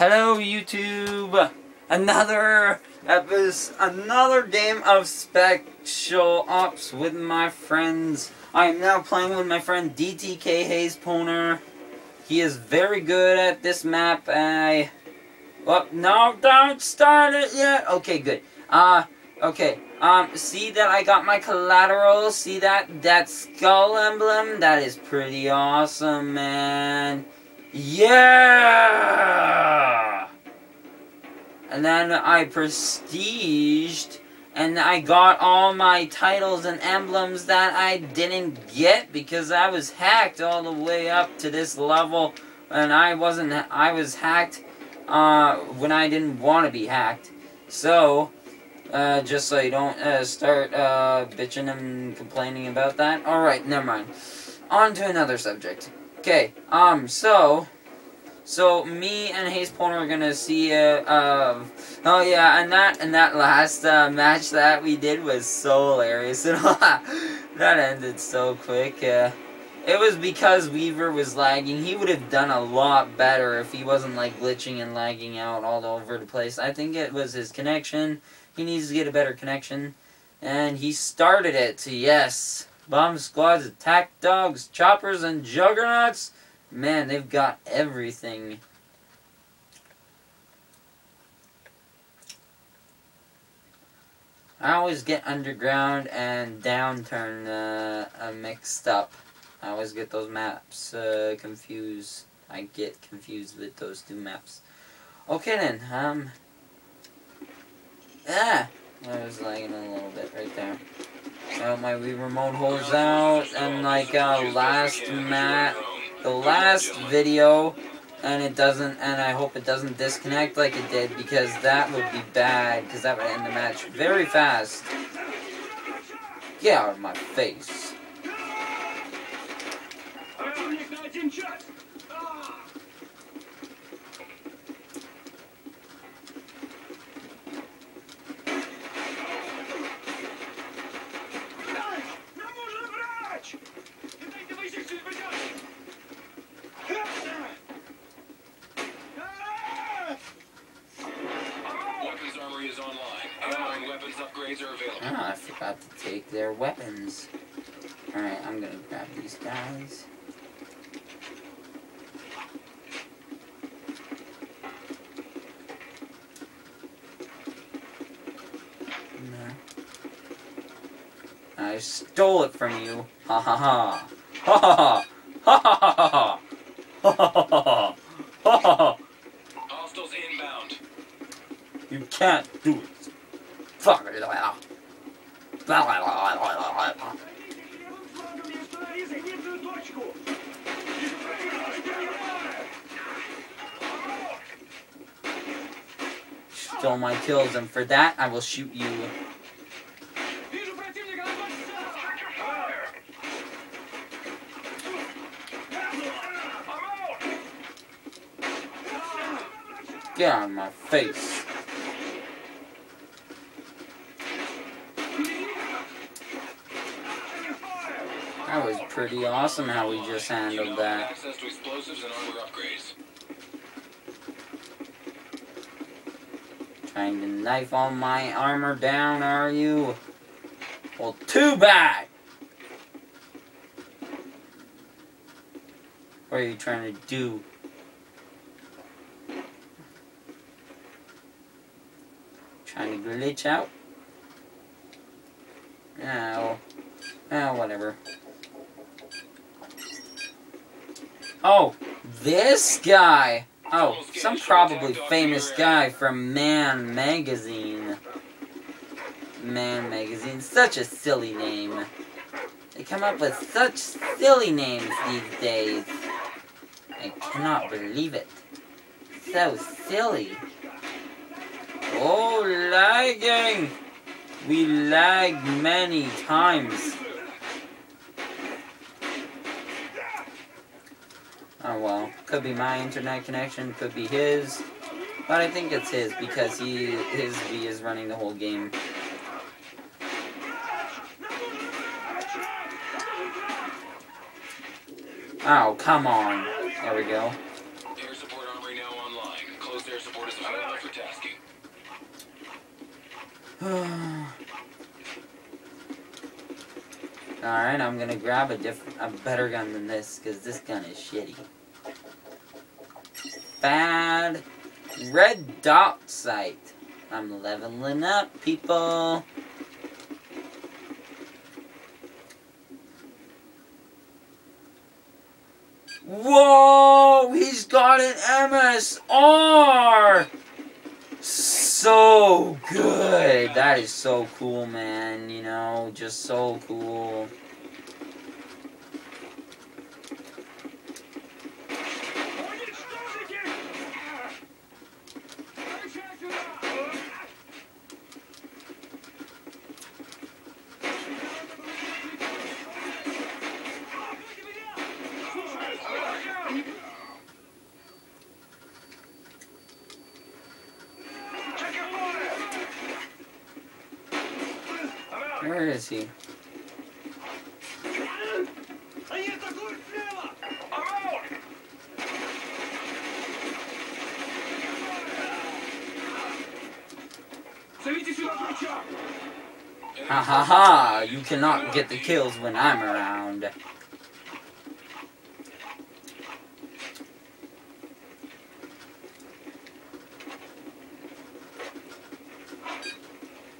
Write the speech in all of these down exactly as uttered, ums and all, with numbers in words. Hello YouTube! Another episode, another game of Special Ops with my friends. I am now playing with my friend D T K Hazepwner. He is very good at this map. I... Oh, no, don't start it yet! Okay, good. Uh, okay. Um, see that I got my collateral? See that? That skull emblem? That is pretty awesome, man. Yeah! And then I prestiged, and I got all my titles and emblems that I didn't get because I was hacked all the way up to this level, and I wasn't, I was hacked, uh, when I didn't want to be hacked. So, uh, just so you don't, uh, start, uh, bitching and complaining about that. Alright, never mind. On to another subject. Okay, um, so, so me and Hazepwner are gonna see, uh, uh, oh yeah, and that, and that last, uh, match that we did was so hilarious, and that ended so quick. uh, it was because Weaver was lagging. He would have done a lot better if he wasn't, like, glitching and lagging out all over the place. I think it was his connection. He needs to get a better connection, and he started it, yes. Bomb squads, attack dogs, choppers, and juggernauts. Man, they've got everything. I always get underground and downturn uh, uh, mixed up. I always get those maps uh, confused. I get confused with those two maps. Okay then, um... ah! I was lagging a little bit right there. Uh, my Wii remote holds out, and like uh, last mat, the last video, and it doesn't, and I hope it doesn't disconnect like it did, because that would be bad, because that would end the match very fast. Get out of my face. Ah, I forgot to take their weapons. Alright, I'm gonna grab these guys. No. I stole it from you. Ha ha ha. Ha ha ha. Ha ha ha. Ha ha ha ha. Ha ha ha. Hostiles inbound. You can't do it. Fuck it out. Stole my kills, and for that I will shoot you. Get out of my face. That was pretty awesome how we just handled that. Access to explosives and armor upgrades. Trying to knife all my armor down, are you? Well, too bad! What are you trying to do? Trying to glitch out? No. Oh, whatever. Oh, this guy! Oh, some probably famous guy from Man Magazine. Man Magazine, such a silly name. They come up with such silly names these days. I cannot believe it. So silly. Oh, lagging! We lag many times. Oh well, could be my internet connection, could be his, but I think it's his because he his V is running the whole game. Oh, come on. There we go. Air support armory now online. Close Closed air support is available for tasking. Alright, I'm gonna grab a different, a better gun than this, because this gun is shitty. Bad red dot sight. I'm leveling up, people. Whoa! He's got an M S R! So good! That is so cool, man. You know, just so cool. Where is he? Ha ha ha! You cannot get the kills when I'm around.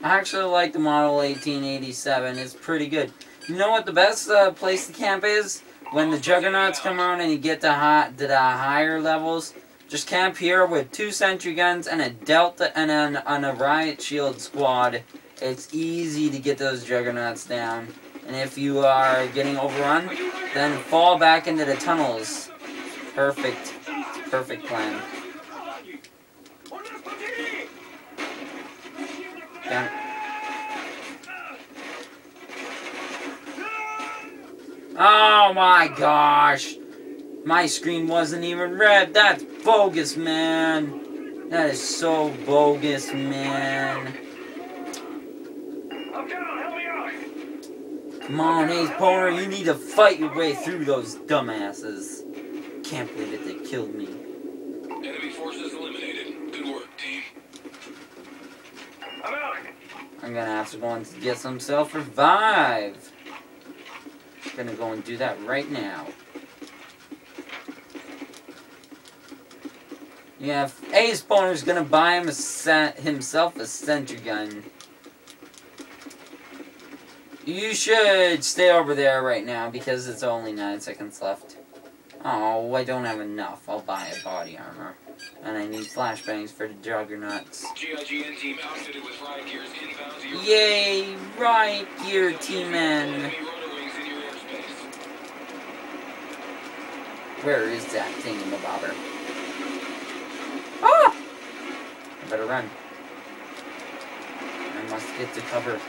I actually like the Model eighteen eighty-seven, it's pretty good. You know what the best uh, place to camp is? When the Juggernauts come around and you get to, high, to the higher levels, just camp here with two sentry guns and a Delta and an, and a Riot Shield squad. It's easy to get those Juggernauts down. And if you are getting overrun, then fall back into the tunnels. Perfect, perfect plan. Down. Oh my gosh! My screen wasn't even red! That's bogus, man! That is so bogus, man! Come on, HazepwNer, you need to fight your way through those dumbasses. Can't believe it, they killed me. Enemy forces eliminated. Good work, team. I'm gonna have to go and get some self-revive. I'm gonna go and do that right now. Yeah, HazepwNer's gonna buy him a himself a sentry gun. You should stay over there right now because it's only nine seconds left. Oh, I don't have enough. I'll buy a body armor. And I need flashbangs for the Juggernauts. G I G N team outfitted with riot gears inbound to your... Yay! Riot gear team-in! Where is that thingamabobber? Ah! I better run. I must get to cover.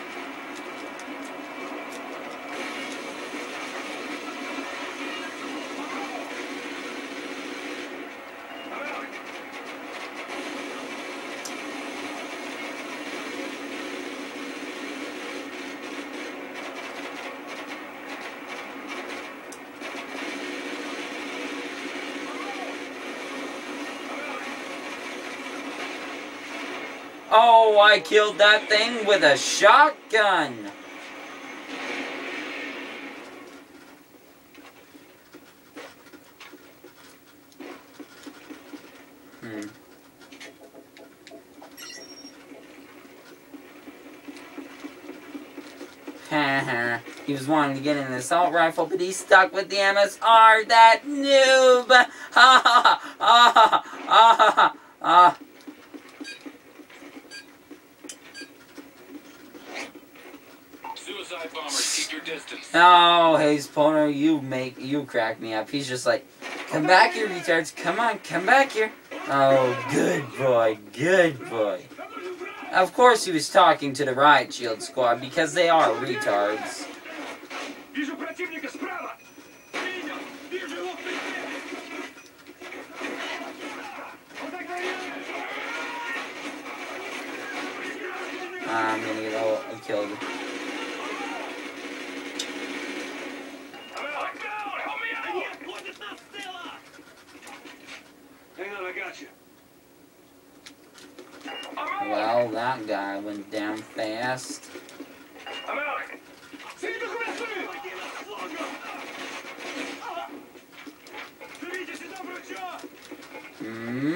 Oh, I killed that thing with a shotgun! Hmm. Haha, he was wanting to get an assault rifle, but he's stuck with the M S R, that noob! Ha ha ha ha ha ha ha! Oh, HazepwNer, you make you crack me up. He's just like, come back here, retards. Come on, come back here. Oh, good boy, good boy. Of course he was talking to the Riot Shield squad because they are retards. I'm gonna get all killed. Hang on, I got you. Well, that guy went down fast. I'm out.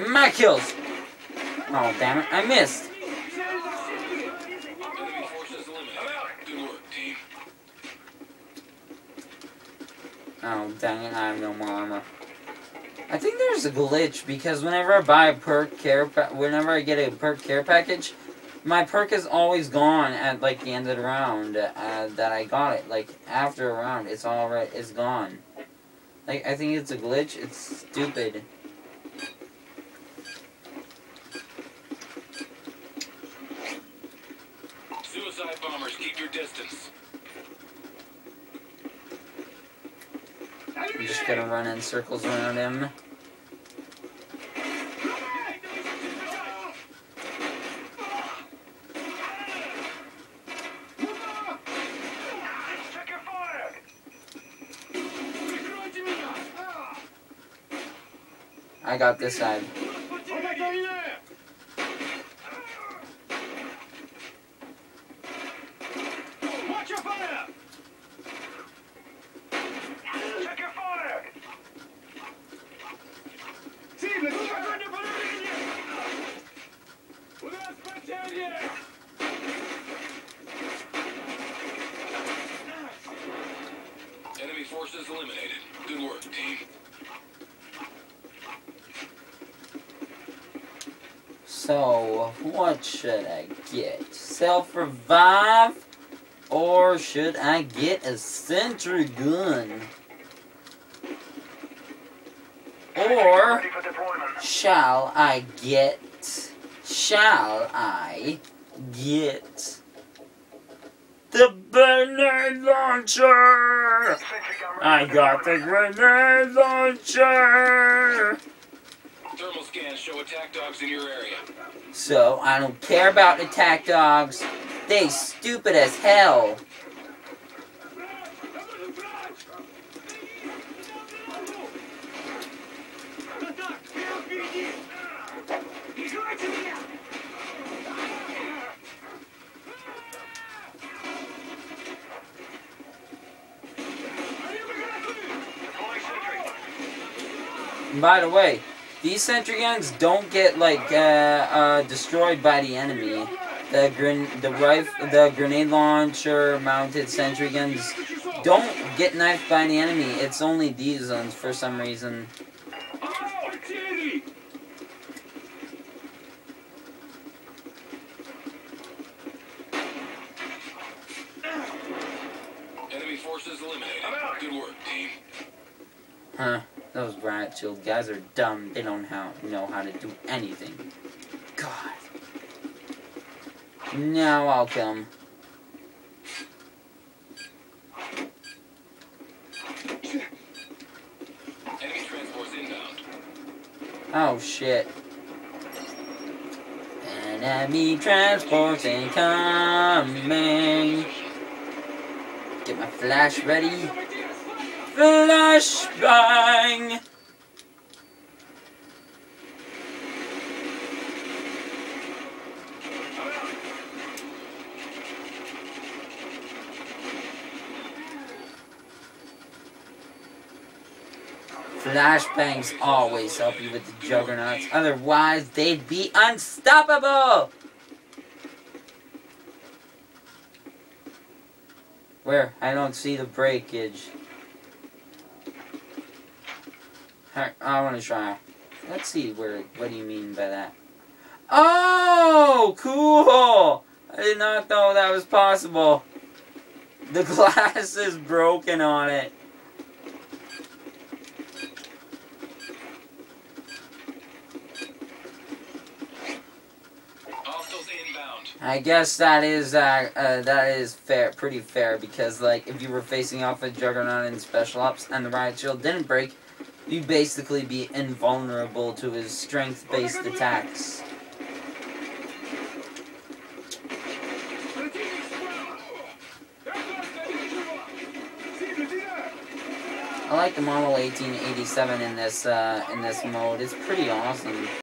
My kills! Oh, damn it, I missed. Oh, dang it, I have no more armor. I think there's a glitch, because whenever I buy a perk care pa whenever I get a perk care package, my perk is always gone at, like, the end of the round uh, that I got it. Like, after a round, it's all right, it's gone. Like, I think it's a glitch, it's stupid. Suicide bombers, keep your distance. I'm just gonna run in circles around him. I got this side. Enemy forces eliminated. Good work, team. So, what should I get? Self-revive? Or should I get a sentry gun? Or shall I get... Shall I get the grenade launcher? I got the grenade launcher! Thermal scans show attack dogs in your area. So, I don't care about attack dogs. They stupid as hell. And by the way, these sentry guns don't get like uh, uh, destroyed by the enemy. The gren the rifle, the grenade launcher mounted sentry guns don't get knifed by the enemy. It's only these ones for some reason. Enemy forces eliminated. Good work, team. Huh. Those riot shield guys are dumb. They don't how, know how to do anything. God. Now I'll kill him. Enemy transports inbound. Oh shit. Enemy transports incoming. Get my flash ready. Flashbang! Flashbangs always help you with the juggernauts, otherwise they'd be unstoppable! Where? I don't see the breakage. I want to try. Let's see where. What do you mean by that? Oh, cool! I did not know that was possible. The glass is broken on it. Hostiles inbound. I guess that is uh, uh, that is fair, pretty fair, because like if you were facing off a Juggernaut in Special Ops and the riot shield didn't break, you'd basically be invulnerable to his strength-based attacks. I like the Model eighteen eighty-seven in this uh, in this mode. It's pretty awesome.